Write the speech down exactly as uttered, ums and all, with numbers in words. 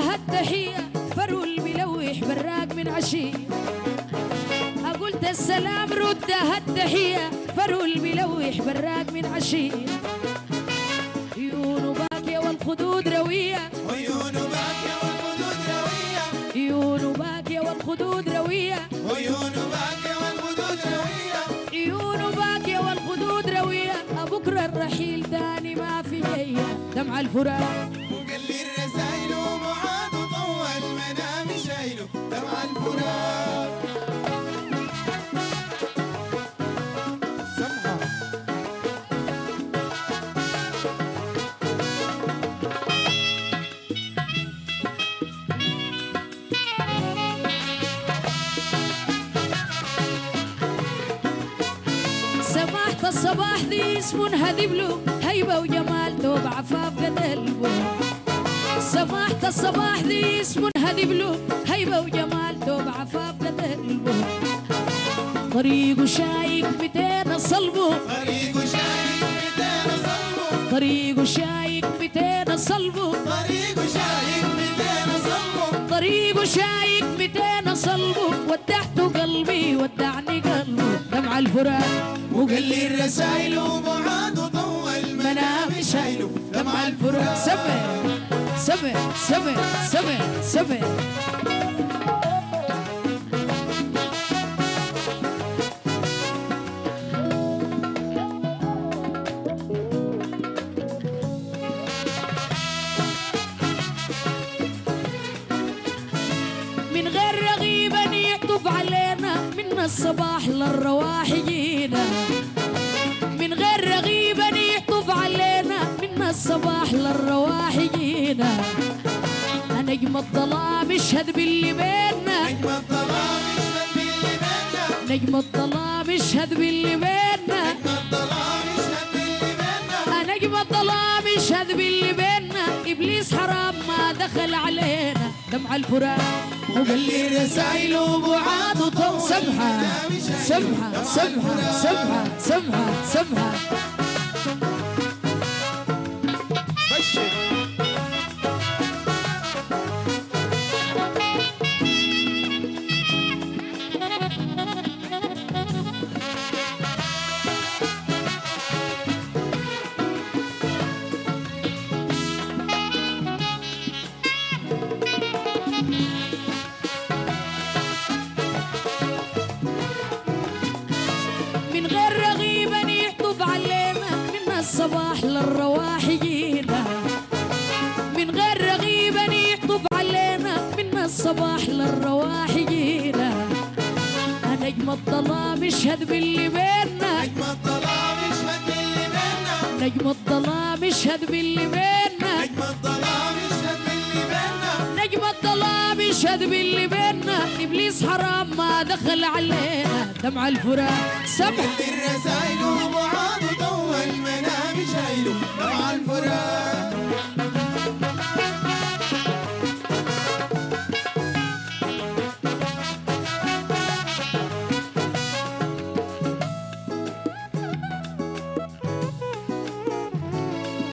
لها التحية فرو الملوح براق من عشية. قلت السلام ردها التحية فرو الملوح براق من عشية. عيون باكية والخدود روية، عيون باكية والخدود روية، عيون باكية والخدود روية، عيون باكية والخدود روية، عيون باكية والخدود روية. بكرة الرحيل تاني ما في ليا دمع الفراق. سماحة الصباح دي اسم هذب له هيبة وجمال توب عفاف قلبه. سماحة الصباح دي اسم هذب له هيبة وجمال توب عفاف قلبه. طريقه شايك بتين صلبه، طريقه شايك بتين صلبه، طريقه شايك بتين صلبه، طريقه شايك بتين صلبه، طريقه شايك بتين صلبه. ودعت قلبي ودعني قلبه دمع الفراق. وقال لي الرسائل وبعاد وطول منامي شايله دمع الفراق. سمع سمع سمع سمع سمع من غير رغيبة يكتب علينا من الصباح للرواح جينا. الصباح للرواح جينا، نجم الظلام اشهد باللي بيننا، نجم الظلام اشهد باللي بيننا، نجم الظلام اشهد باللي بيننا، نجم الظلام اشهد باللي بيننا. ابليس حرام ما دخل علينا دمع الفراق. وقال لي رسائل وبعاد وطول سمحة سمحة سمحة سمحة سمحة سمحة الصباح للرواح جينا، من غير رغيبة يحطب علينا من الصباح للرواح جينا. نجم الظلام اشهد باللي بيننا، نجم الظلام اشهد باللي بيننا، نجم الظلام اشهد باللي بيننا، نجم الظلام اشهد باللي بيننا، نجم الظلام اشهد باللي بيننا. ابليس حرام ما دخل علينا دمع الفراق. سمع الرسائل